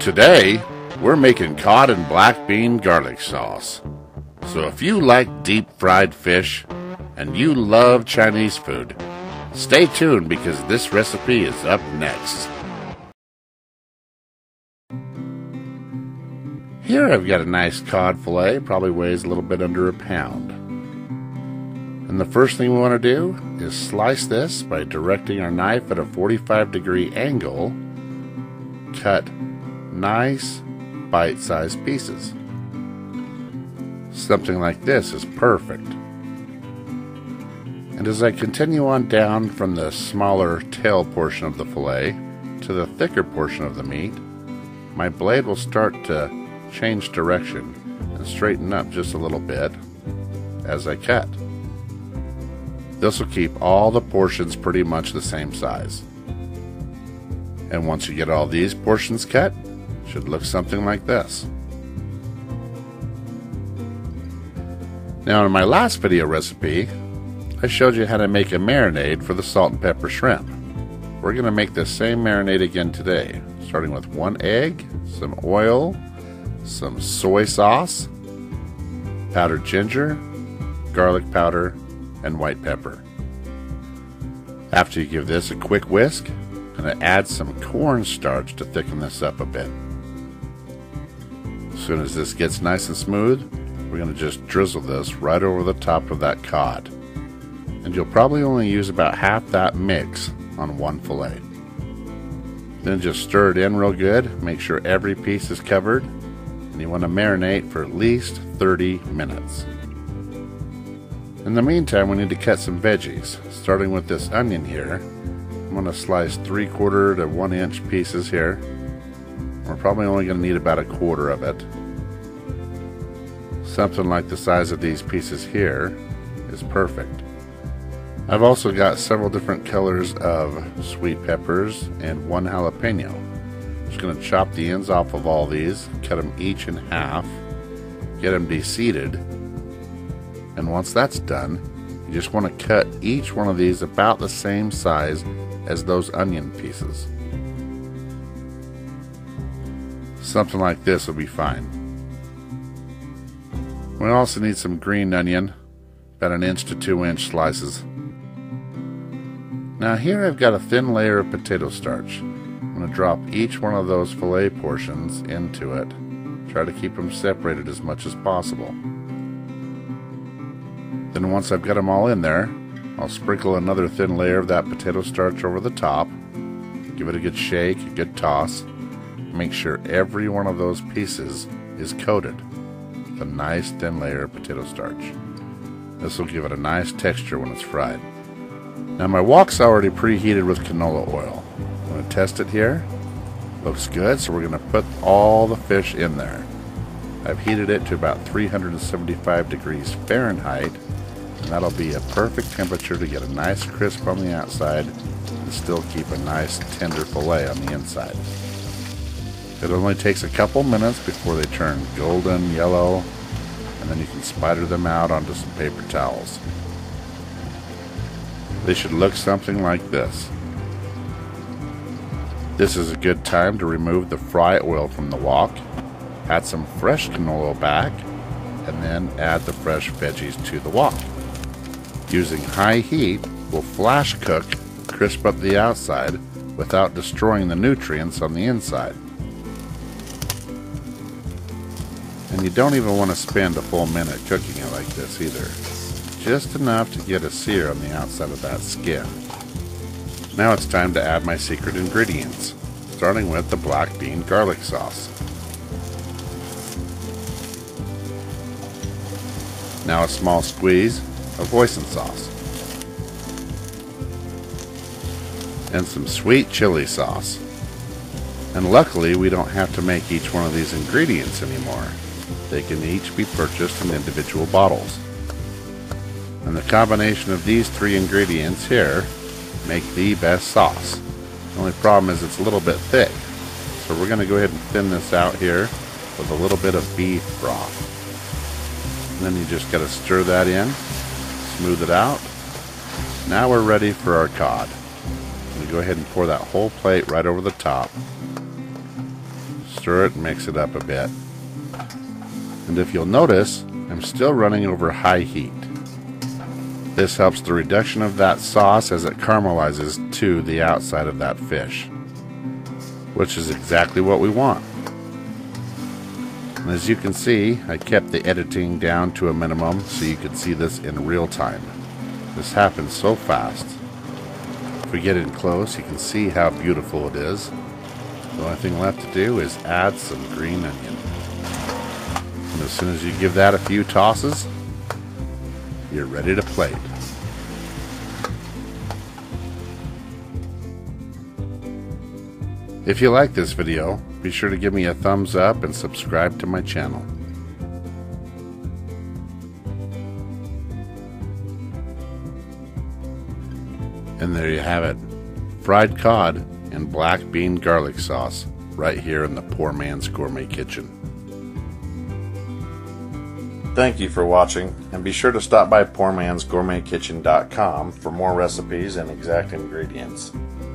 Today, we're making cod and black bean garlic sauce. So if you like deep fried fish and you love Chinese food, stay tuned because this recipe is up next. Here I've got a nice cod fillet, probably weighs a little bit under a pound. And the first thing we want to do is slice this by directing our knife at a 45-degree angle. Cut nice bite-sized pieces. Something like this is perfect. And as I continue on down from the smaller tail portion of the fillet to the thicker portion of the meat, my blade will start to change direction and straighten up just a little bit as I cut. This will keep all the portions pretty much the same size. And once you get all these portions cut, it should look something like this. Now in my last video recipe, I showed you how to make a marinade for the salt and pepper shrimp. We're going to make the same marinade again today, starting with 1 egg, some oil, some soy sauce, powdered ginger, garlic powder, and white pepper. After you give this a quick whisk, I'm going to add some cornstarch to thicken this up a bit. As soon as this gets nice and smooth, we're going to just drizzle this right over the top of that cod. And you'll probably only use about half that mix on one fillet. Then just stir it in real good, make sure every piece is covered, and you want to marinate for at least 30 minutes. In the meantime, we need to cut some veggies, starting with this onion here. I'm going to slice 3/4 to 1 inch pieces here. We're probably only going to need about 1/4 of it. Something like the size of these pieces here is perfect. I've also got several different colors of sweet peppers and 1 jalapeno. Just going to chop the ends off of all these, cut them each in half, get them de-seeded, and once that's done, you just want to cut each one of these about the same size as those onion pieces. Something like this will be fine. We also need some green onion, about 1 inch to 2 inch slices. Now here I've got a thin layer of potato starch. I'm going to drop each one of those fillet portions into it. Try to keep them separated as much as possible. Then once I've got them all in there, I'll sprinkle another thin layer of that potato starch over the top. Give it a good shake, a good toss. Make sure every one of those pieces is coated with a nice thin layer of potato starch. This will give it a nice texture when it's fried. Now my wok's already preheated with canola oil. I'm going to test it here. Looks good, so we're going to put all the fish in there. I've heated it to about 375 degrees Fahrenheit, and that'll be a perfect temperature to get a nice crisp on the outside and still keep a nice tender fillet on the inside. It only takes a couple minutes before they turn golden yellow, and then you can spider them out onto some paper towels. They should look something like this. This is a good time to remove the fry oil from the wok, add some fresh canola back, and then add the fresh veggies to the wok. Using high heat will flash cook, crisp up the outside without destroying the nutrients on the inside. And you don't even want to spend a full minute cooking it like this either. Just enough to get a sear on the outside of that skin. Now it's time to add my secret ingredients, starting with the black bean garlic sauce. Now a small squeeze of hoisin sauce. And some sweet chili sauce. And luckily we don't have to make each one of these ingredients anymore. They can each be purchased in individual bottles. And the combination of these 3 ingredients here make the best sauce. The only problem is it's a little bit thick. So we're going to go ahead and thin this out here with a little bit of beef broth. And then you just got to stir that in, smooth it out. Now we're ready for our cod. We go ahead and pour that whole plate right over the top. stir it and mix it up a bit. And if you'll notice, I'm still running over high heat. This helps the reduction of that sauce as it caramelizes to the outside of that fish, which is exactly what we want. And as you can see, I kept the editing down to a minimum so you could see this in real time. This happens so fast. If we get in close, you can see how beautiful it is. The only thing left to do is add some green onion. And as soon as you give that a few tosses, you're ready to plate. If you like this video, be sure to give me a thumbs up and subscribe to my channel. And there you have it, fried cod and black bean garlic sauce right here in the Poor Man's Gourmet Kitchen. Thank you for watching, and be sure to stop by PoorMansGourmetKitchen.com for more recipes and exact ingredients.